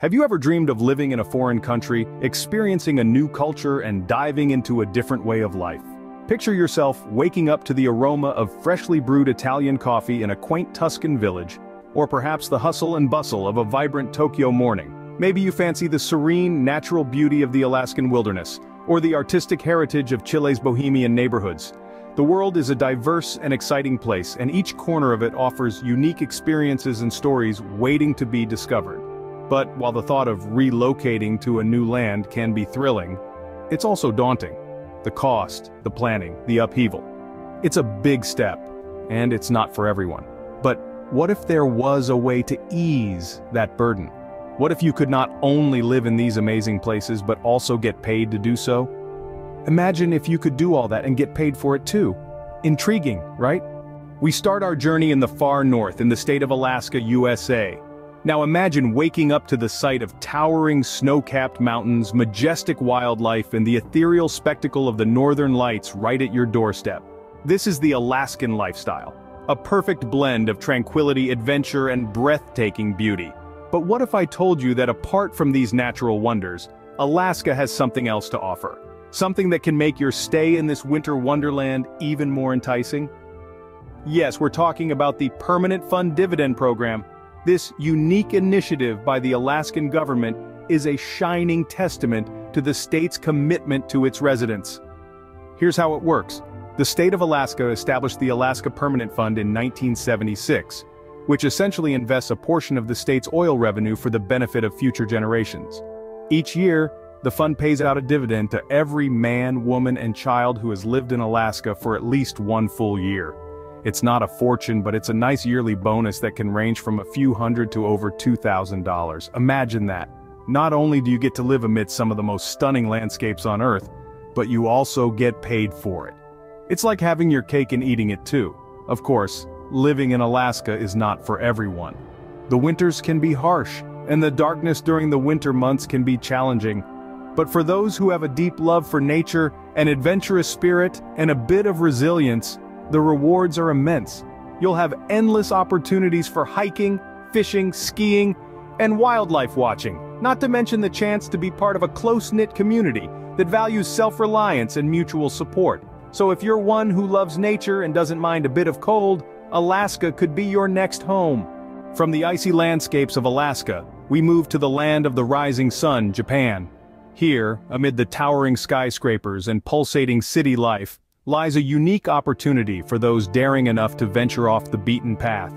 Have you ever dreamed of living in a foreign country, experiencing a new culture, and diving into a different way of life? Picture yourself waking up to the aroma of freshly brewed Italian coffee in a quaint Tuscan village, or perhaps the hustle and bustle of a vibrant Tokyo morning. Maybe you fancy the serene, natural beauty of the Alaskan wilderness, or the artistic heritage of Chile's bohemian neighborhoods. The world is a diverse and exciting place, and each corner of it offers unique experiences and stories waiting to be discovered. But while the thought of relocating to a new land can be thrilling, it's also daunting. The cost, the planning, the upheaval. It's a big step, and it's not for everyone. But what if there was a way to ease that burden? What if you could not only live in these amazing places but also get paid to do so? Imagine if you could do all that and get paid for it too. Intriguing, right? We start our journey in the far north, in the state of Alaska, USA. Now imagine waking up to the sight of towering snow-capped mountains, majestic wildlife, and the ethereal spectacle of the northern lights right at your doorstep. This is the Alaskan lifestyle, a perfect blend of tranquility, adventure, and breathtaking beauty. But what if I told you that apart from these natural wonders, Alaska has something else to offer? Something that can make your stay in this winter wonderland even more enticing? Yes, we're talking about the Permanent Fund Dividend Program. This unique initiative by the Alaskan government is a shining testament to the state's commitment to its residents. Here's how it works. The state of Alaska established the Alaska Permanent Fund in 1976, which essentially invests a portion of the state's oil revenue for the benefit of future generations. Each year, the fund pays out a dividend to every man, woman, and child who has lived in Alaska for at least one full year. It's not a fortune, but it's a nice yearly bonus that can range from a few hundred to over $2,000. Imagine that. Not only do you get to live amid some of the most stunning landscapes on Earth, but you also get paid for it. It's like having your cake and eating it too. Of course, living in Alaska is not for everyone. The winters can be harsh, and the darkness during the winter months can be challenging. But for those who have a deep love for nature, an adventurous spirit, and a bit of resilience, the rewards are immense. You'll have endless opportunities for hiking, fishing, skiing, and wildlife watching, not to mention the chance to be part of a close-knit community that values self-reliance and mutual support. So if you're one who loves nature and doesn't mind a bit of cold, Alaska could be your next home. From the icy landscapes of Alaska, we move to the land of the rising sun, Japan. Here, amid the towering skyscrapers and pulsating city life, lies a unique opportunity for those daring enough to venture off the beaten path.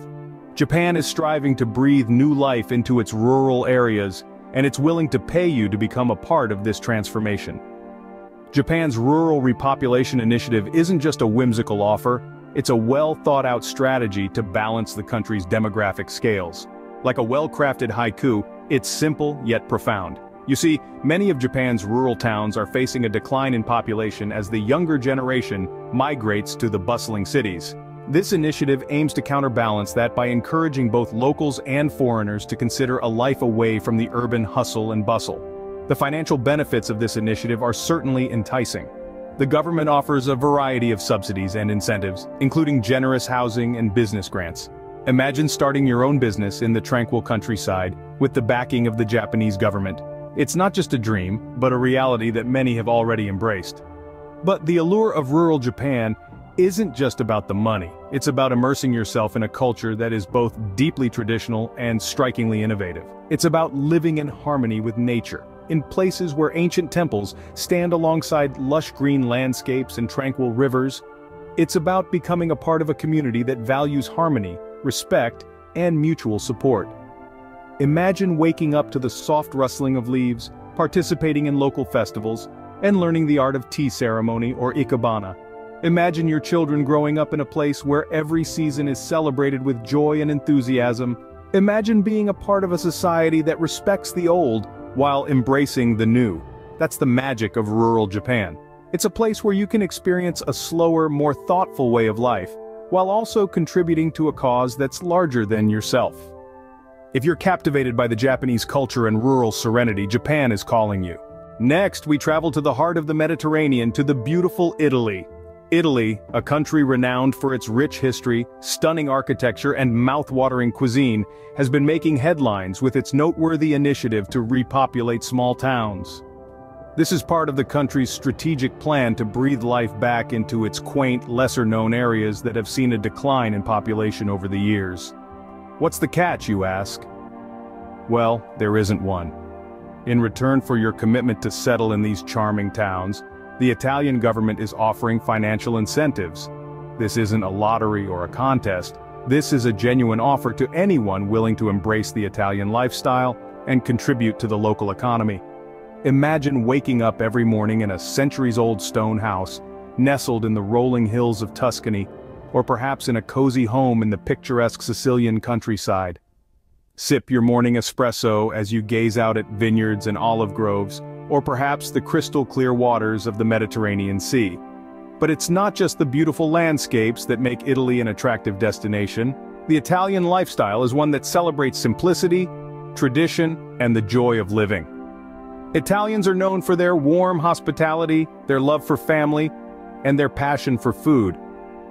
Japan is striving to breathe new life into its rural areas, and it's willing to pay you to become a part of this transformation. Japan's Rural Repopulation Initiative isn't just a whimsical offer, it's a well-thought-out strategy to balance the country's demographic scales. Like a well-crafted haiku, it's simple yet profound. You see, many of Japan's rural towns are facing a decline in population as the younger generation migrates to the bustling cities. This initiative aims to counterbalance that by encouraging both locals and foreigners to consider a life away from the urban hustle and bustle. The financial benefits of this initiative are certainly enticing. The government offers a variety of subsidies and incentives, including generous housing and business grants. Imagine starting your own business in the tranquil countryside with the backing of the Japanese government. It's not just a dream, but a reality that many have already embraced. But the allure of rural Japan isn't just about the money. It's about immersing yourself in a culture that is both deeply traditional and strikingly innovative. It's about living in harmony with nature, in places where ancient temples stand alongside lush green landscapes and tranquil rivers. It's about becoming a part of a community that values harmony, respect, and mutual support. Imagine waking up to the soft rustling of leaves, participating in local festivals, and learning the art of tea ceremony or Ikebana. Imagine your children growing up in a place where every season is celebrated with joy and enthusiasm. Imagine being a part of a society that respects the old while embracing the new. That's the magic of rural Japan. It's a place where you can experience a slower, more thoughtful way of life, while also contributing to a cause that's larger than yourself. If you're captivated by the Japanese culture and rural serenity, Japan is calling you. Next, we travel to the heart of the Mediterranean, to the beautiful Italy. Italy, a country renowned for its rich history, stunning architecture, and mouth-watering cuisine, has been making headlines with its noteworthy initiative to repopulate small towns. This is part of the country's strategic plan to breathe life back into its quaint, lesser-known areas that have seen a decline in population over the years. What's the catch, you ask? Well, there isn't one. In return for your commitment to settle in these charming towns, the Italian government is offering financial incentives. This isn't a lottery or a contest. This is a genuine offer to anyone willing to embrace the Italian lifestyle and contribute to the local economy. Imagine waking up every morning in a centuries-old stone house, nestled in the rolling hills of Tuscany, or perhaps in a cozy home in the picturesque Sicilian countryside. Sip your morning espresso as you gaze out at vineyards and olive groves, or perhaps the crystal-clear waters of the Mediterranean Sea. But it's not just the beautiful landscapes that make Italy an attractive destination. The Italian lifestyle is one that celebrates simplicity, tradition, and the joy of living. Italians are known for their warm hospitality, their love for family, and their passion for food.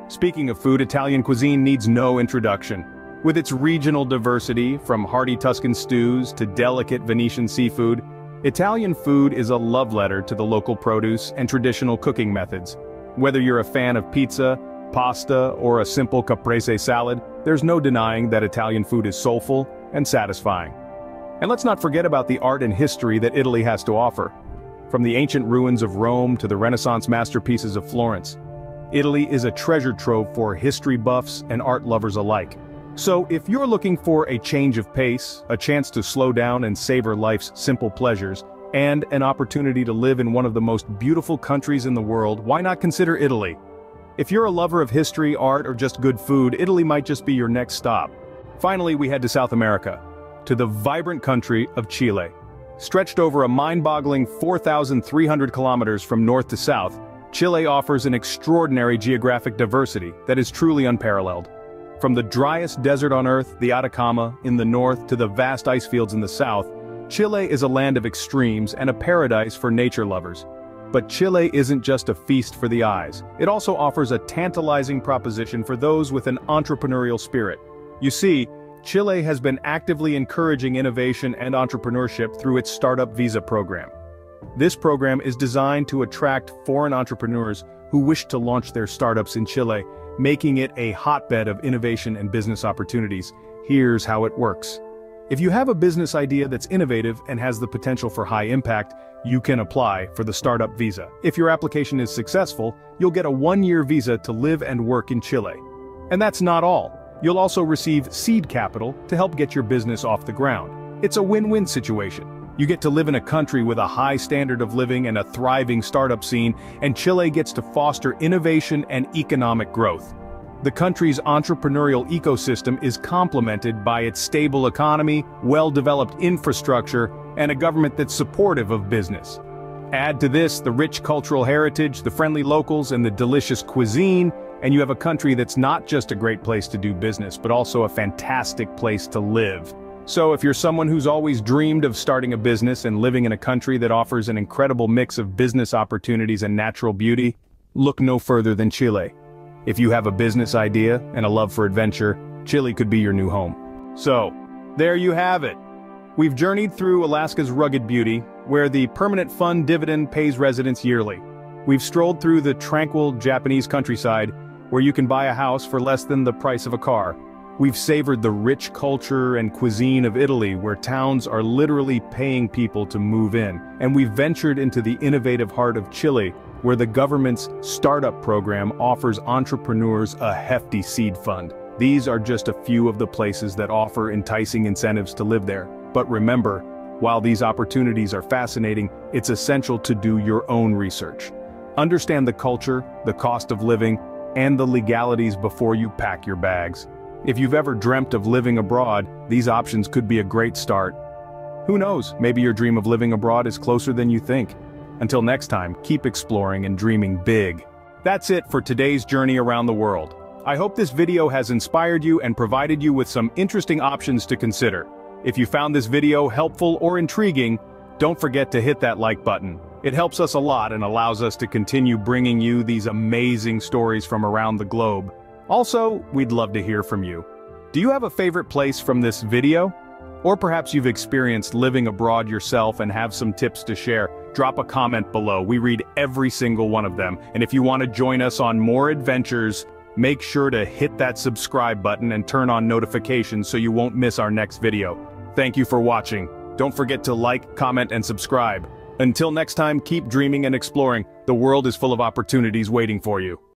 Speaking of food, Italian cuisine needs no introduction. With its regional diversity, from hearty Tuscan stews to delicate Venetian seafood, Italian food is a love letter to the local produce and traditional cooking methods. Whether you're a fan of pizza, pasta, or a simple caprese salad, there's no denying that Italian food is soulful and satisfying. And let's not forget about the art and history that Italy has to offer. From the ancient ruins of Rome to the Renaissance masterpieces of Florence, Italy is a treasure trove for history buffs and art lovers alike. So if you're looking for a change of pace, a chance to slow down and savor life's simple pleasures, and an opportunity to live in one of the most beautiful countries in the world, why not consider Italy? If you're a lover of history, art, or just good food, Italy might just be your next stop. Finally, we head to South America, to the vibrant country of Chile. Stretched over a mind-boggling 4,300 kilometers from north to south, Chile offers an extraordinary geographic diversity that is truly unparalleled. From the driest desert on Earth, the Atacama, in the north, to the vast ice fields in the south, Chile is a land of extremes and a paradise for nature lovers. But Chile isn't just a feast for the eyes. It also offers a tantalizing proposition for those with an entrepreneurial spirit. You see, Chile has been actively encouraging innovation and entrepreneurship through its Startup Visa program. This program is designed to attract foreign entrepreneurs who wish to launch their startups in Chile, making it a hotbed of innovation and business opportunities. Here's how it works. If you have a business idea that's innovative and has the potential for high impact, you can apply for the Startup Visa. If your application is successful, you'll get a one-year visa to live and work in Chile. And that's not all. You'll also receive seed capital to help get your business off the ground. It's a win-win situation. You get to live in a country with a high standard of living and a thriving startup scene, and Chile gets to foster innovation and economic growth. The country's entrepreneurial ecosystem is complemented by its stable economy, well-developed infrastructure, and a government that's supportive of business. Add to this the rich cultural heritage, the friendly locals, and the delicious cuisine, and you have a country that's not just a great place to do business, but also a fantastic place to live. So if you're someone who's always dreamed of starting a business and living in a country that offers an incredible mix of business opportunities and natural beauty, look no further than Chile. If you have a business idea and a love for adventure, Chile could be your new home. So, there you have it. We've journeyed through Alaska's rugged beauty, where the permanent fund dividend pays residents yearly. We've strolled through the tranquil Japanese countryside, where you can buy a house for less than the price of a car. We've savored the rich culture and cuisine of Italy, where towns are literally paying people to move in. And we've ventured into the innovative heart of Chile, where the government's startup program offers entrepreneurs a hefty seed fund. These are just a few of the places that offer enticing incentives to live there. But remember, while these opportunities are fascinating, it's essential to do your own research. Understand the culture, the cost of living, and the legalities before you pack your bags. If you've ever dreamt of living abroad, these options could be a great start. Who knows, maybe your dream of living abroad is closer than you think. Until next time, keep exploring and dreaming big. That's it for today's journey around the world. I hope this video has inspired you and provided you with some interesting options to consider. If you found this video helpful or intriguing, don't forget to hit that like button. It helps us a lot and allows us to continue bringing you these amazing stories from around the globe. Also, we'd love to hear from you. Do you have a favorite place from this video? Or perhaps you've experienced living abroad yourself and have some tips to share. Drop a comment below. We read every single one of them. And if you want to join us on more adventures, make sure to hit that subscribe button and turn on notifications so you won't miss our next video. Thank you for watching. Don't forget to like, comment, and subscribe. Until next time, keep dreaming and exploring. The world is full of opportunities waiting for you.